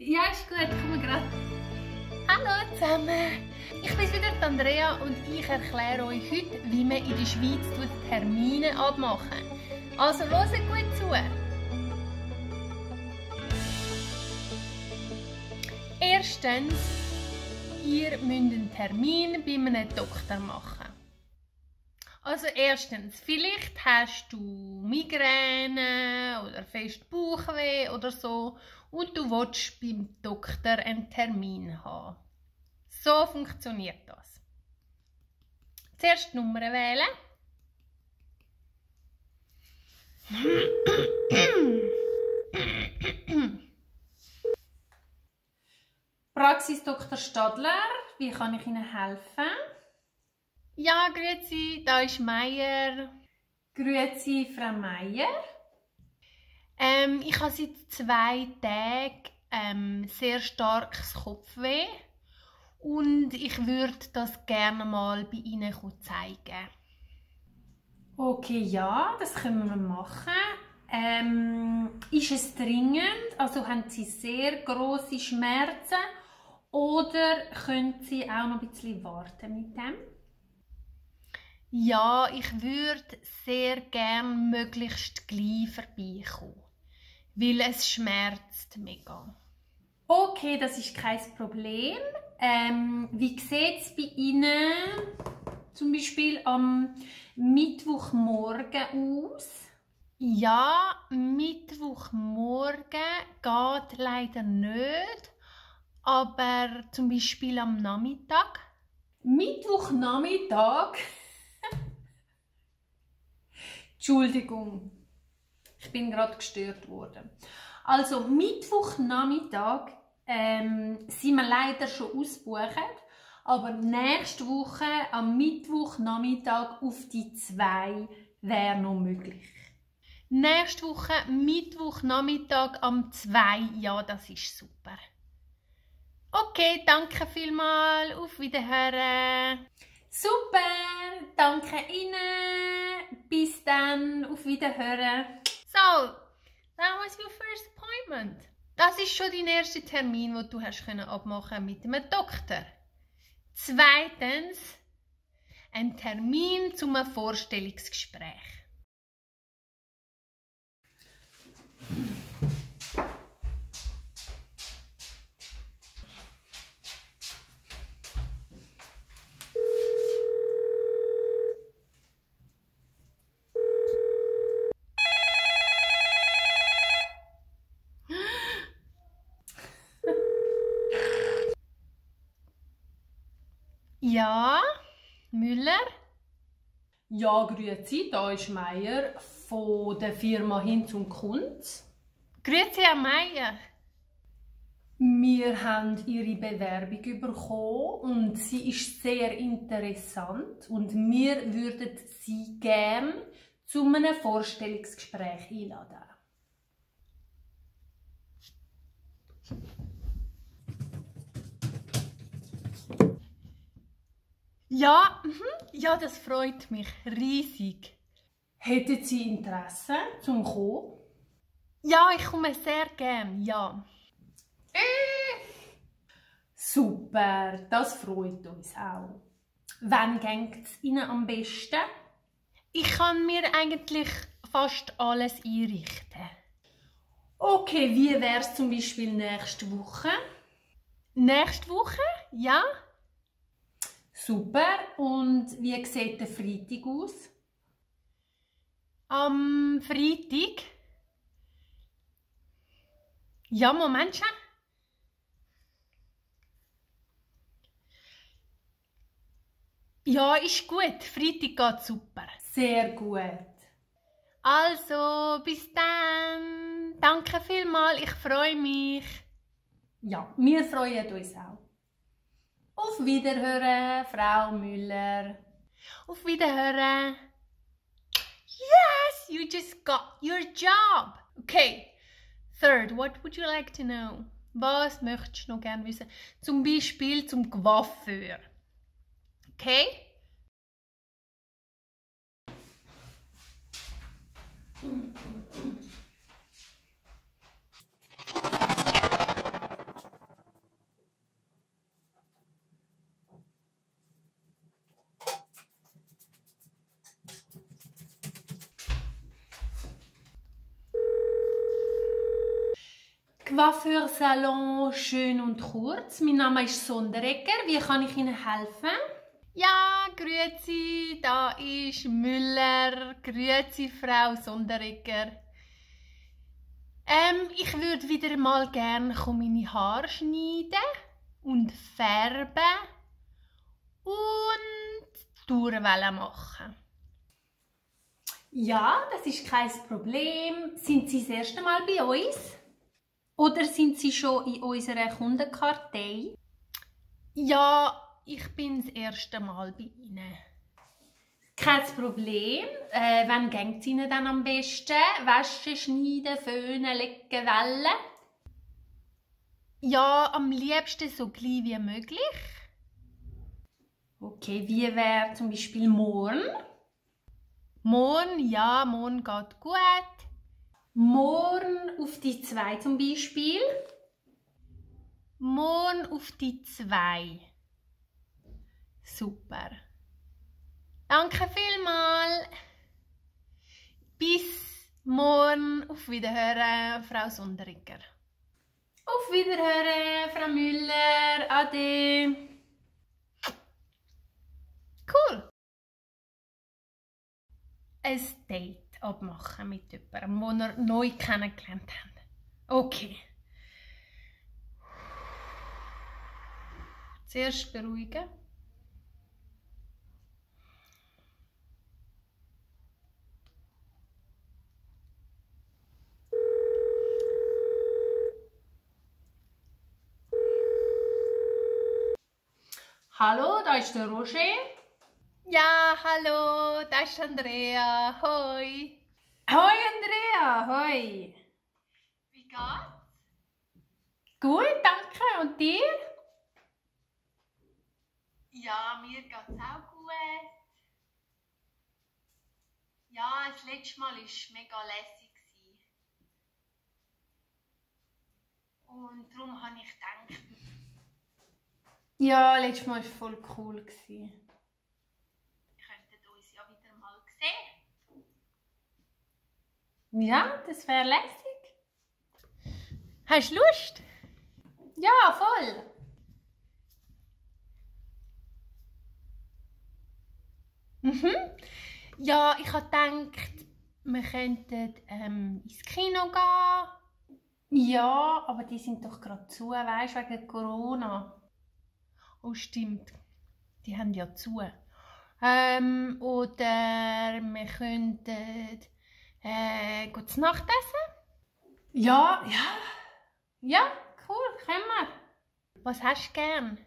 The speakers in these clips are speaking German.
Ja, ist gut, ich komme gerade. Hallo zusammen! Ich bin wieder Andrea und ich erkläre euch heute, wie man in der Schweiz Termine abmachen. Also hört gut zu! Erstens, ihr müsst einen Termin bei einem Doktor machen. Also erstens, vielleicht hast du Migräne oder fest Bauchweh oder so und du willst beim Doktor einen Termin haben. So funktioniert das. Zuerst die Nummer wählen. Praxis Dr. Stadler, wie kann ich Ihnen helfen? Ja, grüezi, da ist Meier. Grüezi, Frau Meier. Ich habe seit 2 Tagen sehr starkes Kopfweh und ich würde das gerne mal bei Ihnen zeigen. Okay, ja, das können wir machen. Ist es dringend? Also haben Sie sehr grosse Schmerzen oder können Sie auch noch ein bisschen warten mit dem? Ja, ich würde sehr gern möglichst gleich vorbeikommen, weil es schmerzt mega. Okay, das ist kein Problem. Wie sieht es bei Ihnen zum Beispiel am Mittwochmorgen aus? Ja, Mittwochmorgen geht leider nicht, aber zum Beispiel am Nachmittag. Mittwochnachmittag? Entschuldigung, ich bin gerade gestört worden. Also Mittwochnachmittag sind wir leider schon ausgebucht, aber nächste Woche am Mittwochnachmittag auf die 2 wäre noch möglich. Nächste Woche Mittwochnachmittag am 2, ja, das ist super. Okay, danke vielmals, auf Wiederhören. Super, danke Ihnen. Bis dann, auf Wiederhören. So, that was your first appointment. Das ist schon dein erster Termin, den du hast abmachen mit einem Doktor. Zweitens, ein Termin zum Vorstellungsgespräch. Ja, Müller? Ja, grüezi, da ist Meier von der Firma Hin zum Kunst. Grüezi, Herr Meier. Wir haben Ihre Bewerbung bekommen und sie ist sehr interessant und wir würden Sie gerne zu einem Vorstellungsgespräch einladen. Ja, ja, das freut mich riesig. Hätten Sie Interesse zum Kommen? Ja, ich komme sehr gern, ja. Super, das freut uns auch. Wann geht es Ihnen am besten? Ich kann mir eigentlich fast alles einrichten. Okay, wie wäre es zum Beispiel nächste Woche? Nächste Woche? Ja. Super. Und wie sieht der Freitag aus? Am Freitag? Ja, Moment schon. Ja, ist gut. Freitag geht super. Sehr gut. Also, bis dann. Danke vielmals. Ich freue mich. Ja, wir freuen uns auch. Auf Wiederhören, Frau Müller. Auf Wiederhören. Yes, you just got your job. Okay. Third, what would you like to know? Was möchtest du noch gerne wissen? Zum Beispiel zum Coiffeur. Okay? Coiffeursalon schön und kurz. Mein Name ist Sonderegger. Wie kann ich Ihnen helfen? Ja, grüezi, da ist Müller. Grüezi, Frau Sonderegger. Ich würde wieder mal gerne meine Haare schneiden und färben und Durchwellen machen. Ja, das ist kein Problem. Sind Sie das erste Mal bei uns? Oder sind Sie schon in unserer Kundenkartei? Ja, ich bin das erste Mal bei Ihnen. Kein Problem. Wann geht es Ihnen dann am besten? Waschen, schneiden, föhnen, legen, wellen? Ja, am liebsten so gleich wie möglich. Okay, wie wäre zum Beispiel morgen? Morgen, ja, morgen geht gut. Morgen auf die 2 zum Beispiel. Morgen auf die 2. Super. Danke vielmals. Bis morgen. Auf Wiederhören, Frau Sonderegger. Auf Wiederhören, Frau Müller. Ade. Cool. Ein Date abmachen mit jemandem, den wir neu kennengelernt haben. Okay. Zuerst beruhigen. Hallo, da ist der Roger. Ja, hallo, da ist Andrea. Hoi. Hoi, Andrea. Hoi. Wie geht's? Gut, danke. Und dir? Ja, mir geht's auch gut. Ja, das letzte Mal war mega lässig. Und darum habe ich gedacht. Ja, letztes Mal war voll cool. Ja, das wäre lässig. Hast du Lust? Ja, voll. Ja, ich habe gedacht, wir könnten ins Kino gehen. Ja, aber die sind doch gerade zu, weißt du, wegen Corona. Oh, stimmt. Die haben ja zu. Oder wir könnten gutes Nachtessen? Ja, ja. Ja, cool, können wir. Was hast du gern?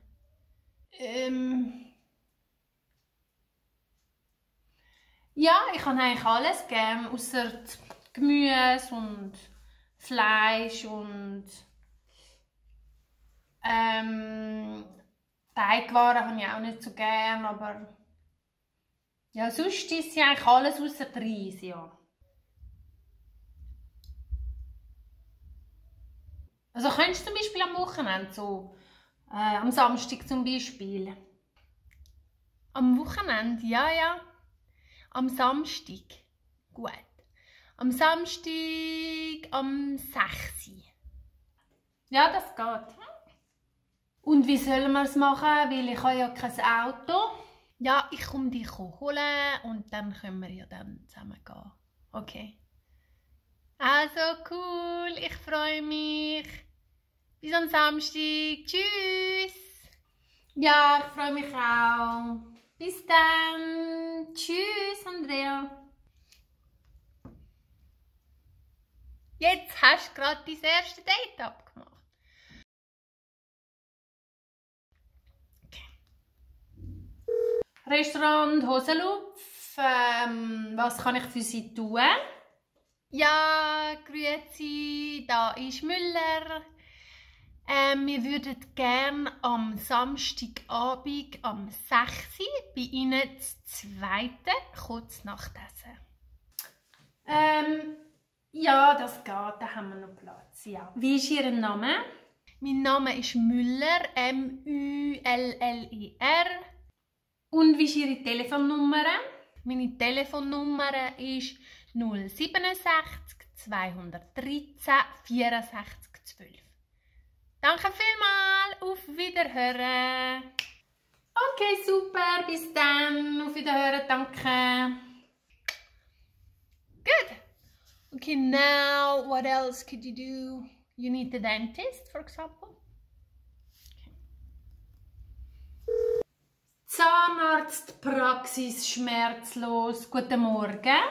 Ja, ich habe eigentlich alles gern, außer Gemüse und Fleisch und Teigwaren habe ich auch nicht so gern, aber ja, sonst ist ja eigentlich alles außer Reis, ja. Also könntest du zum Beispiel am Wochenende, so am Samstag zum Beispiel? Am Wochenende, ja, ja. Am Samstag, gut. Am Samstag, am 6. Ja, das geht. Und wie sollen wir es machen, weil ich habe ja kein Auto. Ja, ich komme dich holen und dann können wir ja dann zusammen gehen. Okay. Also cool, ich freue mich. Bis am Samstag. Tschüss. Ja, ich freue mich auch. Bis dann. Tschüss, Andrea. Jetzt hast du gerade dein erstes Date abgemacht. Okay. Restaurant Hosenlupf. Was kann ich für Sie tun? Ja, grüezi, da ist Müller. Wir würden gerne am Samstagabend am 6. bei Ihnen das zweite kurz Nachtessen. Ja, das geht, da haben wir noch Platz. Ja. Wie ist Ihr Name? Mein Name ist Müller, M-U-L-L-E-R. Und wie ist Ihre Telefonnummer? Meine Telefonnummer ist 067 213 64 12. Danke vielmals. Auf Wiederhören. Okay, super. Bis dann. Auf Wiederhören. Danke. Good. Okay, now what else could you do? You need the dentist, for example. Okay. Zahnarztpraxis schmerzlos. Guten Morgen.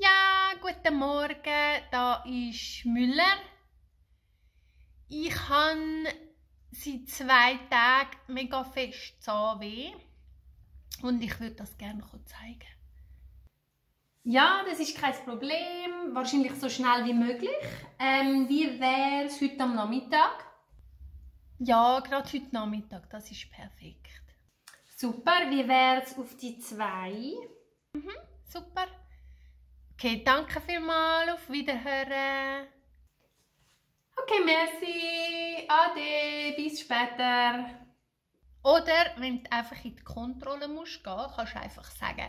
Ja, guten Morgen. Da ist Müller. Ich habe seit 2 Tagen mega fest Zahnweh. Und ich würde das gerne zeigen. Ja, das ist kein Problem. Wahrscheinlich so schnell wie möglich. Wie wäre es heute am Nachmittag? Ja, gerade heute Nachmittag. Das ist perfekt. Super. Wie wäre es auf die 2? Mhm, super. Okay, danke vielmals. Auf Wiederhören. Okay, merci. Ade. Bis später. Oder wenn du einfach in die Kontrolle musst gehen, kannst du einfach sagen: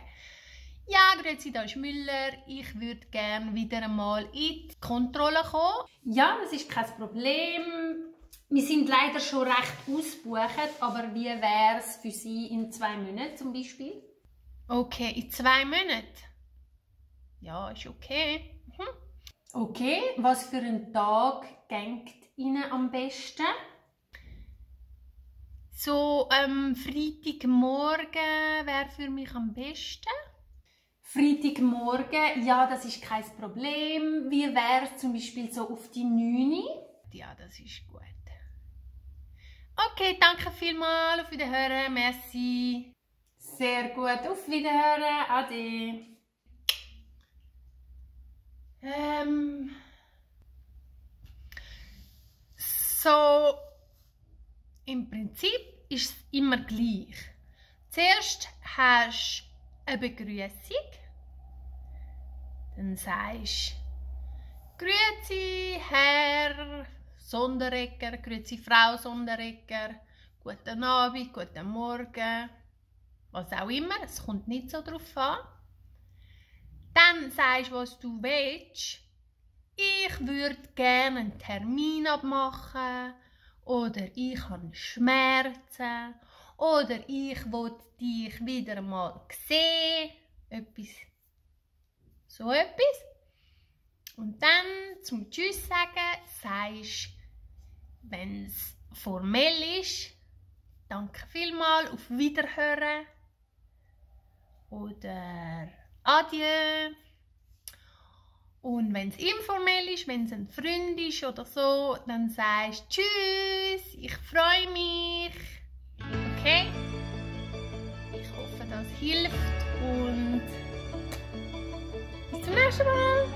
Ja, grüezi, da ist Müller. Ich würde gerne wieder einmal in die Kontrolle kommen. Ja, das ist kein Problem. Wir sind leider schon recht ausgebucht, aber wie wäre es für Sie in 2 Monaten zum Beispiel? Okay, in 2 Monaten? Ja, ist okay. Mhm. Okay, was für einen Tag gelingt Ihnen am besten? So, Freitagmorgen wäre für mich am besten. Freitagmorgen, ja, das ist kein Problem. Wie wäre es zum Beispiel so auf die 9? Ja, das ist gut. Okay, danke vielmals. Auf Wiederhören. Merci. Sehr gut. Auf Wiederhören. Ade. So, im Prinzip ist es immer gleich. Zuerst hast du eine Begrüßung. Dann sagst du: Grüezi, Herr Sonderegger, grüezi, Frau Sonderegger, guten Abend, guten Morgen, was auch immer, es kommt nicht so drauf an. Dann sagst du, was du willst. Ich würde gerne einen Termin abmachen, oder ich habe Schmerzen, oder ich will dich wieder mal sehen. Etwas. So etwas. Und dann, zum Tschüss sagen, sagst du, wenn es formell ist, danke vielmals, auf Wiederhören oder Adieu. Und wenn es informell ist, wenn es ein Freund ist oder so, dann sagst du Tschüss, ich freue mich. Okay? Ich hoffe, das hilft und bis zum nächsten Mal.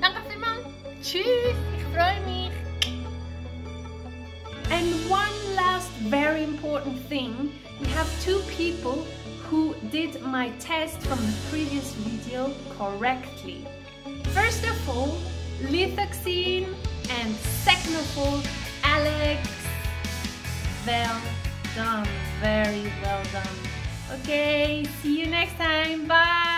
Danke vielmals. Tschüss, ich freue mich. And one last very important thing. We have 2 people who did my test from the previous video correctly. First of all, Lithoxine, and second of all, Alex. Well done, very well done. Okay, see you next time. Bye.